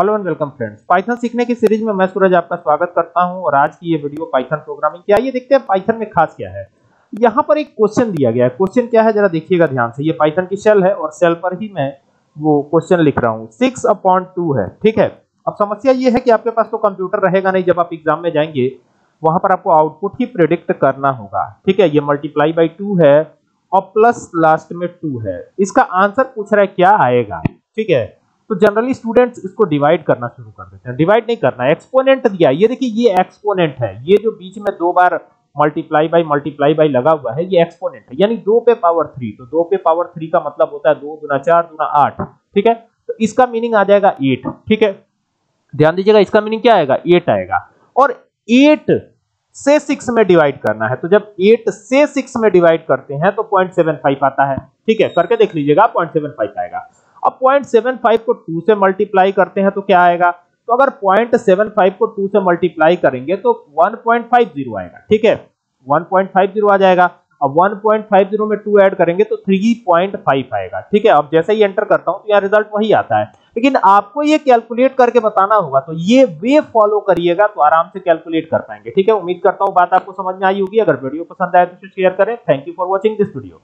Hello and welcome friends, Python सीखने की series में मैं सूरज आपका स्वागत करता हूं। और आज की ये वीडियो पाइथन प्रोग्रामिंग क्या है ये देखते हैं, पाइथन में खास क्या है। यहां पर एक क्वेश्चन दिया गया है, क्वेश्चन क्या है जरा देखिएगा ध्यान से। ये पाइथन की शेल है और शेल पर ही मैं वो क्वेश्चन लिख रहा हूं। 6/2 है, ठीक है। अब समस्या ये है कि आपके पास तो कंप्यूटर रहेगा नहीं, जब आप एग्जाम में जाएंगे वहां पर आपको आउटपुट ही प्रेडिक्ट करना होगा, ठीक है। ये मल्टीप्लाई बाय 2 है और प्लस लास्ट में 2 है। इसका आंसर पूछ रहा है क्या आएगा, ठीक है। तो जनरली स्टूडेंट्स इसको डिवाइड करना शुरू कर देते हैं। डिवाइड नहीं करना, एक्सपोनेंट दिया। ये देखिए ये एक्सपोनेंट है, ये जो बीच में 2 बार मल्टीप्लाई बाय लगा हुआ है ये एक्सपोनेंट है, यानी 2 पे पावर 3। तो 2 पे पावर 3 का मतलब होता है 2 × 4 × 8, ठीक है। तो इसका मीनिंग आ जाएगा 8, ठीक है। ध्यान दीजिएगा इसका मीनिंग क्या आएगा, 8 आएगा। और 8 से 6 में डिवाइड करना है, तो जब 8 से 6 में डिवाइड करते हैं तो 0.75 आता है, ठीक है। करके देख लीजिएगा 0.75 आएगा। अब 0.75 को 2 से मल्टीप्लाई करते हैं तो क्या आएगा, तो अगर 0.75 को 2 से मल्टीप्लाई करेंगे तो 1.50 आएगा, ठीक है। 1.50 आ जाएगा। अब 1.50 में 2 ऐड करेंगे तो 3.5 आएगा, ठीक है। अब जैसे ही एंटर करता हूं तो यहाँ रिजल्ट वही आता है, लेकिन आपको ये कैलकुलेट करके बताना होगा। तो ये वे फॉलो करिएगा तो आराम से कैलकुलेट कर पाएंगे, ठीक है। उम्मीद करता हूँ बात आपको समझ में आई होगी। अगर वीडियो पसंद आए तो शेयर करें। Thank you for watching this video.